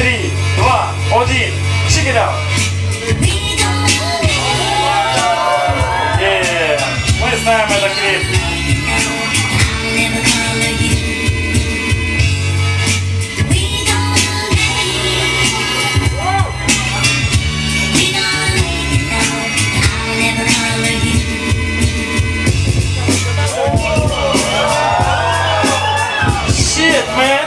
3, 2, 1, check it out. Yeah, мы знаем этот клип. Shit, man.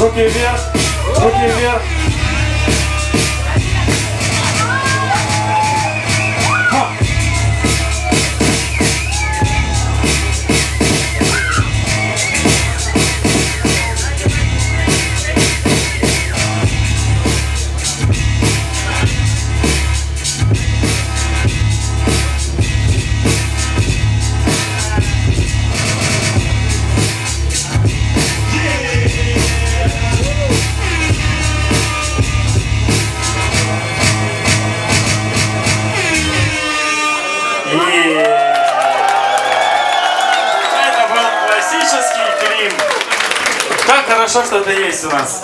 Руки вверх, руки вверх. Хорошо, что это есть у нас.